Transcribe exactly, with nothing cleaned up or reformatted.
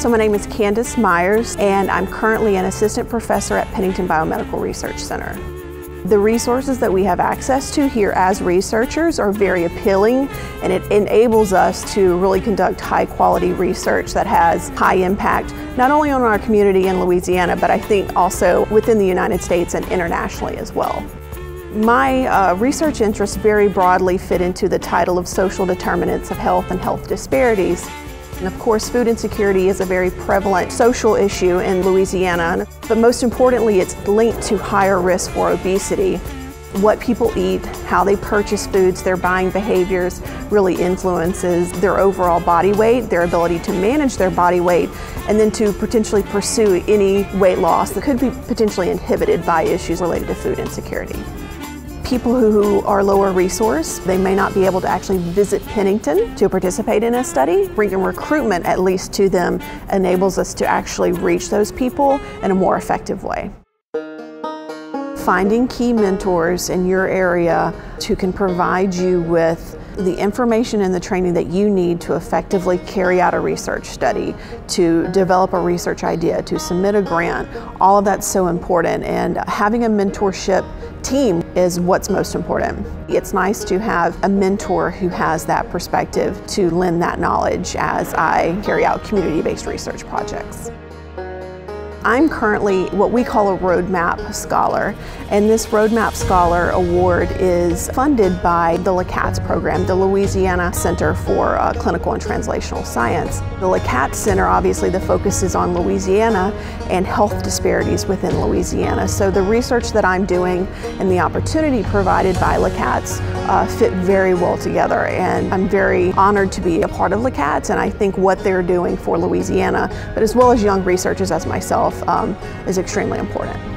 So my name is Candice Myers, and I'm currently an assistant professor at Pennington Biomedical Research Center. The resources that we have access to here as researchers are very appealing, and it enables us to really conduct high quality research that has high impact, not only on our community in Louisiana, but I think also within the United States and internationally as well. My uh, research interests very broadly fit into the title of Social Determinants of Health and Health Disparities. And of course, food insecurity is a very prevalent social issue in Louisiana, but most importantly, it's linked to higher risk for obesity. What people eat, how they purchase foods, their buying behaviors really influences their overall body weight, their ability to manage their body weight, and then to potentially pursue any weight loss that could be potentially inhibited by issues related to food insecurity. People who are lower resource, they may not be able to actually visit Pennington to participate in a study. Bringing recruitment, at least to them, enables us to actually reach those people in a more effective way. Finding key mentors in your area who can provide you with the information and the training that you need to effectively carry out a research study, to develop a research idea, to submit a grant, all of that's so important, and having a mentorship team is what's most important. It's nice to have a mentor who has that perspective to lend that knowledge as I carry out community-based research projects. I'm currently what we call a Roadmap Scholar, and this Roadmap Scholar Award is funded by the LACATS program, the Louisiana Center for uh, Clinical and Translational Science. The LACATS Center, obviously the focus is on Louisiana and health disparities within Louisiana, so the research that I'm doing and the opportunity provided by LACATS uh, fit very well together, and I'm very honored to be a part of LACATS, and I think what they're doing for Louisiana, but as well as young researchers as myself, Um, is extremely important.